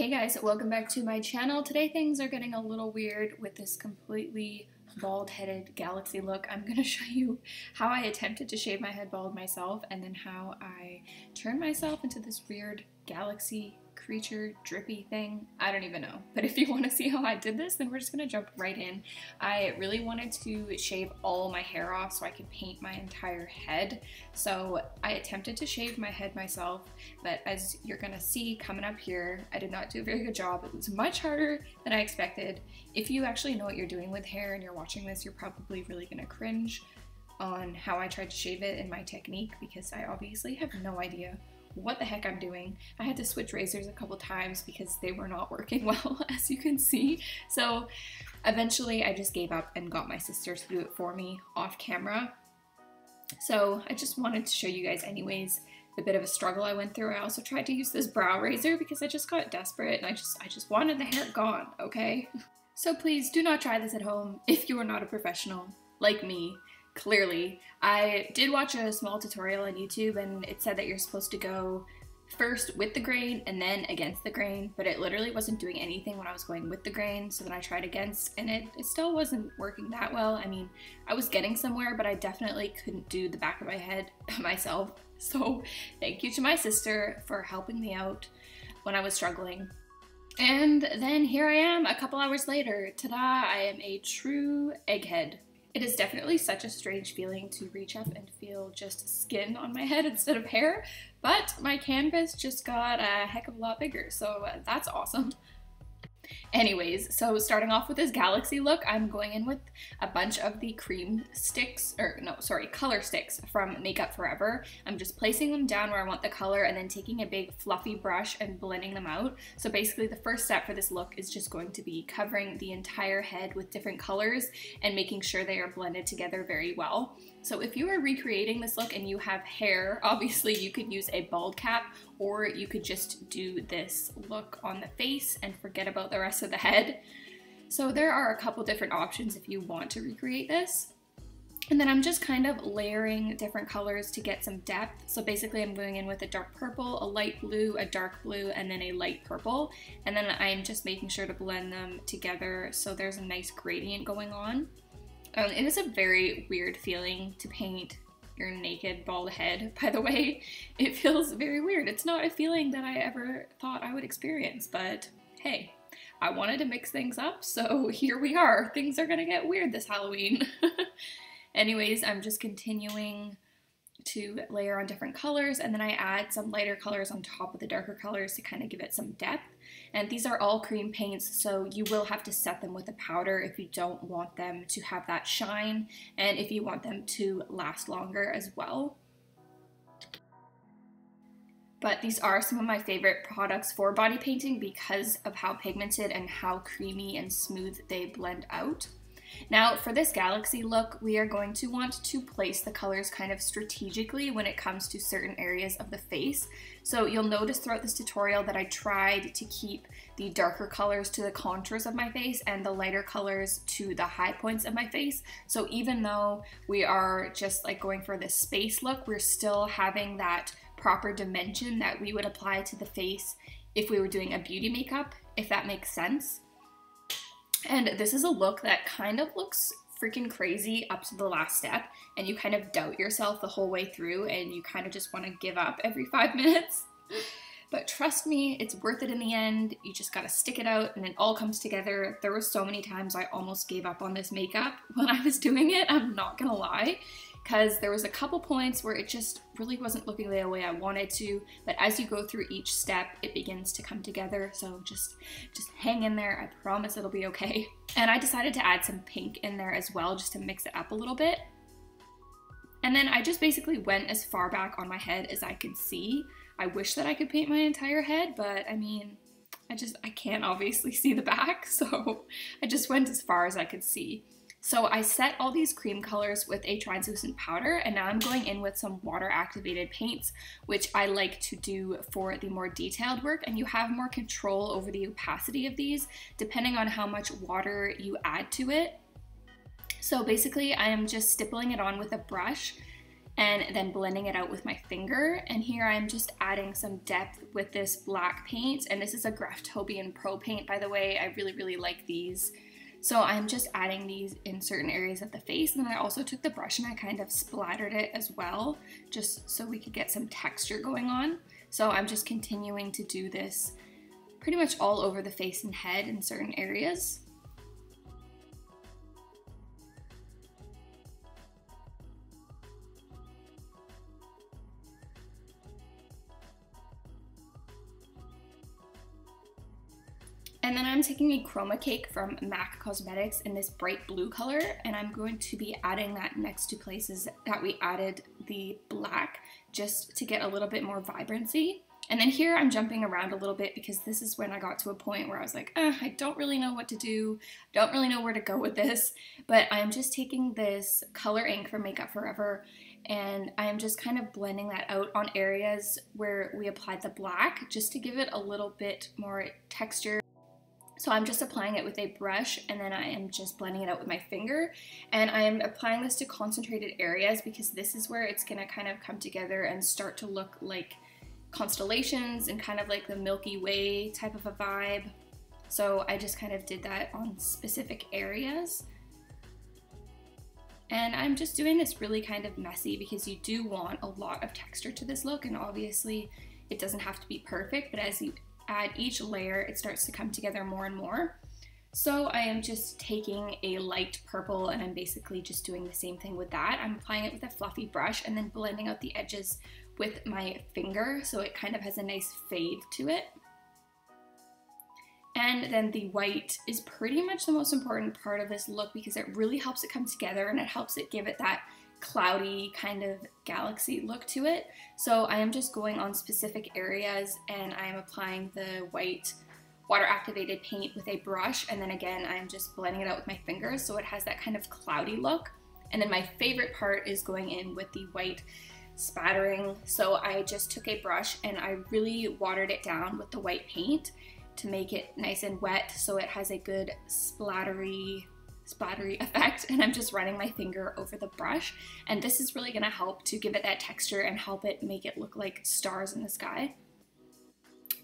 Hey guys, welcome back to my channel. Today things are getting a little weird with this completely bald-headed galaxy look. I'm going to show you how I attempted to shave my head bald myself and then how I turned myself into this weird galaxy creature drippy thing. I don't even know, but if you want to see how I did this, then we're just going to jump right in. I really wanted to shave all my hair off so I could paint my entire head, so I attempted to shave my head myself, but as you're going to see coming up here, I did not do a very good job. It was much harder than I expected. If you actually know what you're doing with hair and you're watching this, you're probably really going to cringe on how I tried to shave it and my technique, because I obviously have no idea what the heck I'm doing. I had to switch razors a couple times because they were not working well, as you can see. So eventually I just gave up and got my sister to do it for me off camera. So I just wanted to show you guys anyways the bit of a struggle I went through. I also tried to use this brow razor because I just got desperate and I just wanted the hair gone, okay? So please do not try this at home if you are not a professional like me. Clearly, I did watch a small tutorial on YouTube and it said that you're supposed to go first with the grain and then against the grain, but it literally wasn't doing anything when I was going with the grain, so then I tried against and it still wasn't working that well. I mean, I was getting somewhere, but I definitely couldn't do the back of my head by myself, so thank you to my sister for helping me out when I was struggling. And then here I am a couple hours later. Ta-da! I am a true egghead. It is definitely such a strange feeling to reach up and feel just skin on my head instead of hair, but my canvas just got a heck of a lot bigger, so that's awesome. Anyways, so starting off with this galaxy look, I'm going in with a bunch of the color sticks from Makeup Forever. I'm just placing them down where I want the color and then taking a big fluffy brush and blending them out. So basically the first step for this look is just going to be covering the entire head with different colors and making sure they are blended together very well. So if you are recreating this look and you have hair, obviously you could use a bald cap, or you could just do this look on the face and forget about the rest of the head. So there are a couple different options if you want to recreate this. And then I'm just kind of layering different colors to get some depth. So basically I'm going in with a dark purple, a light blue, a dark blue, and then a light purple. And then I'm just making sure to blend them together so there's a nice gradient going on. It is a very weird feeling to paint your naked bald head, by the way. It feels very weird. It's not a feeling that I ever thought I would experience, but hey, I wanted to mix things up, so here we are. Things are gonna get weird this Halloween. Anyways, I'm just continuing to layer on different colors, and then I add some lighter colors on top of the darker colors to kind of give it some depth. And these are all cream paints, so you will have to set them with a powder if you don't want them to have that shine and if you want them to last longer as well. But these are some of my favorite products for body painting because of how pigmented and how creamy and smooth they blend out. Now for this galaxy look, we are going to want to place the colors kind of strategically when it comes to certain areas of the face. So you'll notice throughout this tutorial that I tried to keep the darker colors to the contours of my face and the lighter colors to the high points of my face. So even though we are just like going for this space look, we're still having that proper dimension that we would apply to the face if we were doing a beauty makeup, if that makes sense. And this is a look that kind of looks freaking crazy up to the last step, and you kind of doubt yourself the whole way through and you kind of just want to give up every 5 minutes. But trust me, it's worth it in the end. You just gotta stick it out and it all comes together. There were so many times I almost gave up on this makeup when I was doing it, I'm not gonna lie, because there was a couple points where it just really wasn't looking the way I wanted to, but as you go through each step, it begins to come together, so just hang in there, I promise it'll be okay. And I decided to add some pink in there as well, just to mix it up a little bit. And then I just basically went as far back on my head as I could see. I wish that I could paint my entire head, but I mean, I can't obviously see the back, so I just went as far as I could see. So I set all these cream colors with a translucent powder, and now I'm going in with some water-activated paints, which I like to do for the more detailed work, and you have more control over the opacity of these depending on how much water you add to it. So basically I am just stippling it on with a brush and then blending it out with my finger. And here I'm just adding some depth with this black paint. And this is a Graftobian Pro paint, by the way. I really, really like these. So I'm just adding these in certain areas of the face. And then I also took the brush and I kind of splattered it as well, just so we could get some texture going on. So I'm just continuing to do this pretty much all over the face and head in certain areas. And then I'm taking a chroma cake from MAC Cosmetics in this bright blue color, and I'm going to be adding that next to places that we added the black, just to get a little bit more vibrancy. And then here I'm jumping around a little bit because this is when I got to a point where I was like, I don't really know what to do. Don't really know where to go with this. But I'm just taking this color ink from Makeup Forever and I'm just kind of blending that out on areas where we applied the black, just to give it a little bit more texture. So I'm just applying it with a brush and then I am just blending it out with my finger. And I am applying this to concentrated areas because this is where it's gonna kind of come together and start to look like constellations and kind of like the Milky Way type of a vibe. So I just kind of did that on specific areas. And I'm just doing this really kind of messy because you do want a lot of texture to this look, and obviously it doesn't have to be perfect, but as you add each layer, it starts to come together more and more. So I am just taking a light purple and I'm basically just doing the same thing with that. I'm applying it with a fluffy brush and then blending out the edges with my finger so it kind of has a nice fade to it. And then the white is pretty much the most important part of this look because it really helps it come together and it helps it give it that cloudy kind of galaxy look to it. So I am just going on specific areas and I am applying the white water activated paint with a brush, and then again I'm just blending it out with my fingers so it has that kind of cloudy look. And then my favorite part is going in with the white spattering. So I just took a brush and I really watered it down with the white paint to make it nice and wet so it has a good splattery effect, and I'm just running my finger over the brush, and this is really going to help to give it that texture and help it make it look like stars in the sky.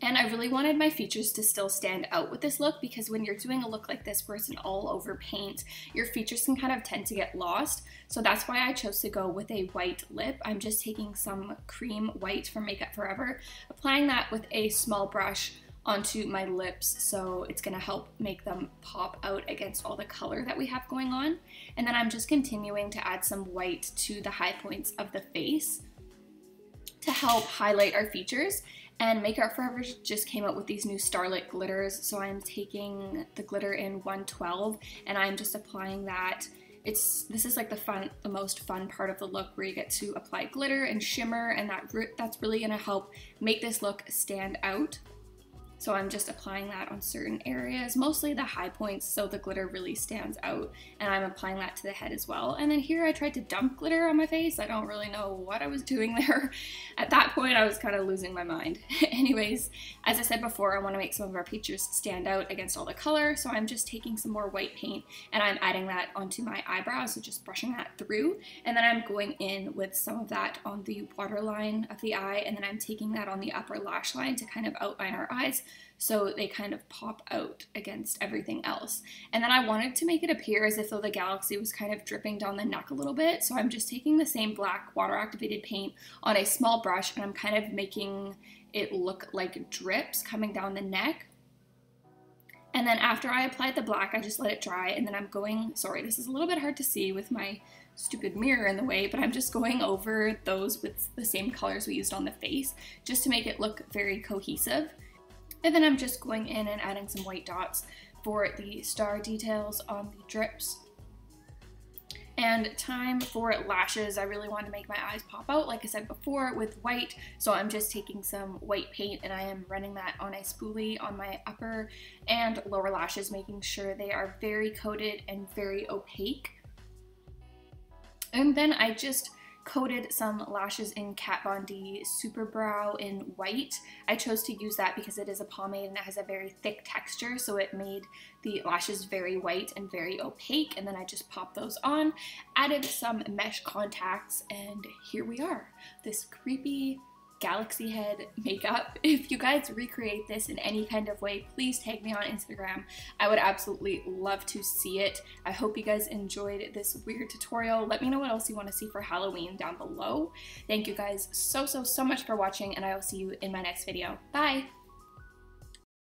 And I really wanted my features to still stand out with this look because when you're doing a look like this where it's an all over paint, your features can kind of tend to get lost. So that's why I chose to go with a white lip. I'm just taking some cream white from Makeup Forever, applying that with a small brush onto my lips, so it's gonna help make them pop out against all the color that we have going on. And then I'm just continuing to add some white to the high points of the face to help highlight our features. And Makeup Forever just came out with these new Starlit glitters, so I'm taking the glitter in 112 and I'm just applying that. This is like the most fun part of the look where you get to apply glitter and shimmer, and that's really gonna help make this look stand out. So I'm just applying that on certain areas, mostly the high points, so the glitter really stands out, and I'm applying that to the head as well. And then here I tried to dump glitter on my face. I don't really know what I was doing there. At that point, I was kind of losing my mind. Anyways, as I said before, I want to make some of our features stand out against all the color, so I'm just taking some more white paint and I'm adding that onto my eyebrows, so just brushing that through. And then I'm going in with some of that on the waterline of the eye, and then I'm taking that on the upper lash line to kind of outline our eyes, so they kind of pop out against everything else. And then I wanted to make it appear as if though the galaxy was kind of dripping down the neck a little bit, so I'm just taking the same black water activated paint on a small brush and I'm kind of making it look like drips coming down the neck. And then after I applied the black, I just let it dry, and then I'm going, sorry, this is a little bit hard to see with my stupid mirror in the way, but I'm just going over those with the same colors we used on the face just to make it look very cohesive. And then I'm just going in and adding some white dots for the star details on the drips. And time for lashes. I really wanted to make my eyes pop out, like I said before, with white. So I'm just taking some white paint and I am running that on a spoolie on my upper and lower lashes, making sure they are very coated and very opaque. And then I just coated some lashes in Kat Von D Super Brow in white. I chose to use that because it is a pomade and it has a very thick texture, so it made the lashes very white and very opaque, and then I just popped those on, added some mesh contacts, and here we are. This creepy galaxy head makeup. If you guys recreate this in any kind of way, please tag me on Instagram. I would absolutely love to see it. I hope you guys enjoyed this weird tutorial. Let me know what else you want to see for Halloween down below. Thank you guys so much for watching, and I will see you in my next video. Bye!